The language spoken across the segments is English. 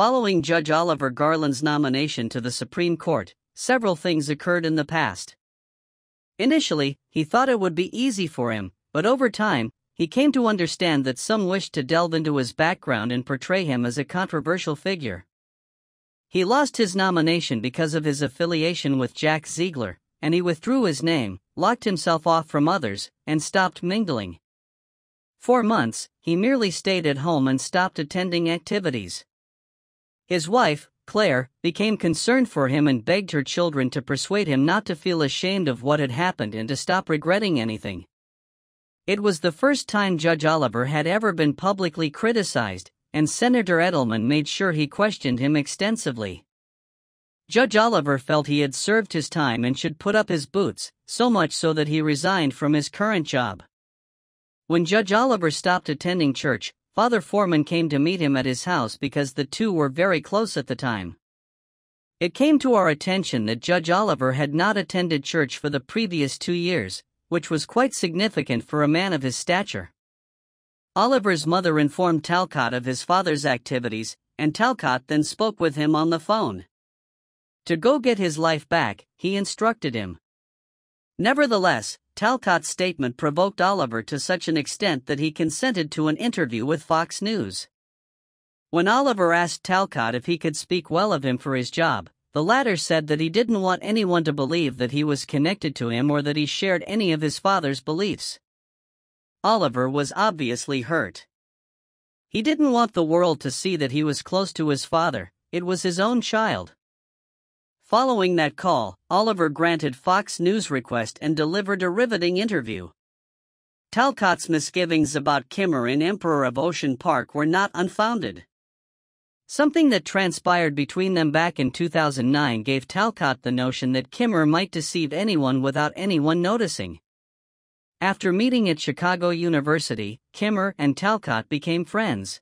Following Judge Oliver Garland's nomination to the Supreme Court, several things occurred in the past. Initially, he thought it would be easy for him, but over time, he came to understand that some wished to delve into his background and portray him as a controversial figure. He lost his nomination because of his affiliation with Jack Ziegler, and he withdrew his name, locked himself off from others, and stopped mingling. For months, he merely stayed at home and stopped attending activities. His wife, Claire, became concerned for him and begged her children to persuade him not to feel ashamed of what had happened and to stop regretting anything. It was the first time Judge Oliver had ever been publicly criticized, and Senator Edelman made sure he questioned him extensively. Judge Oliver felt he had served his time and should put up his boots, so much so that he resigned from his current job. When Judge Oliver stopped attending church, Father Foreman came to meet him at his house because the two were very close at the time. It came to our attention that Judge Oliver had not attended church for the previous 2 years, which was quite significant for a man of his stature. Oliver's mother informed Talcott of his father's activities, and Talcott then spoke with him on the phone. To go get his life back, he instructed him. Nevertheless, Talcott's statement provoked Oliver to such an extent that he consented to an interview with Fox News. When Oliver asked Talcott if he could speak well of him for his job, the latter said that he didn't want anyone to believe that he was connected to him or that he shared any of his father's beliefs. Oliver was obviously hurt. He didn't want the world to see that he was close to his father. It was his own child. Following that call, Oliver granted Fox News' request and delivered a riveting interview. Talcott's misgivings about Kimmer and Emperor of Ocean Park were not unfounded. Something that transpired between them back in 2009 gave Talcott the notion that Kimmer might deceive anyone without anyone noticing. After meeting at Chicago University, Kimmer and Talcott became friends.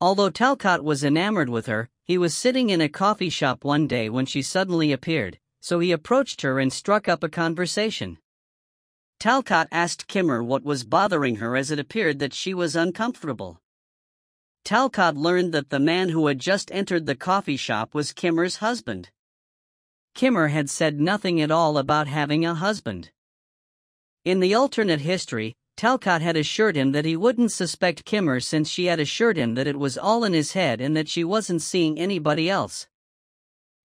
Although Talcott was enamored with her, he was sitting in a coffee shop one day when she suddenly appeared, so he approached her and struck up a conversation. Talcott asked Kimmer what was bothering her as it appeared that she was uncomfortable. Talcott learned that the man who had just entered the coffee shop was Kimmer's husband. Kimmer had said nothing at all about having a husband. In the alternate history, Talcott had assured him that he wouldn't suspect Kimmer since she had assured him that it was all in his head and that she wasn't seeing anybody else.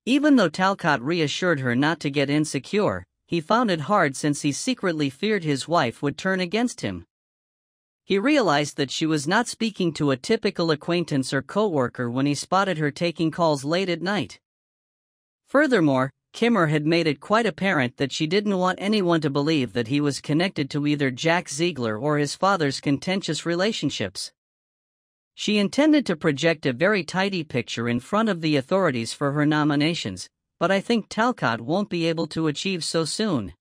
Even though Talcott reassured her not to get insecure, he found it hard since he secretly feared his wife would turn against him. He realized that she was not speaking to a typical acquaintance or coworker when he spotted her taking calls late at night. Furthermore, Kimmer had made it quite apparent that she didn't want anyone to believe that he was connected to either Jack Ziegler or his father's contentious relationships. She intended to project a very tidy picture in front of the authorities for her nominations, but I think Talcott won't be able to achieve so soon.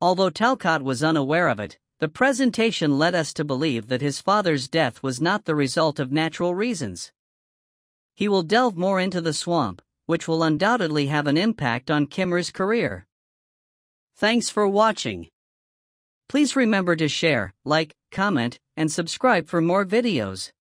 Although Talcott was unaware of it, the presentation led us to believe that his father's death was not the result of natural reasons. He will delve more into the swamp, which will undoubtedly have an impact on Kimmer's career. Thanks for watching. Please remember to share, like, comment, and subscribe for more videos.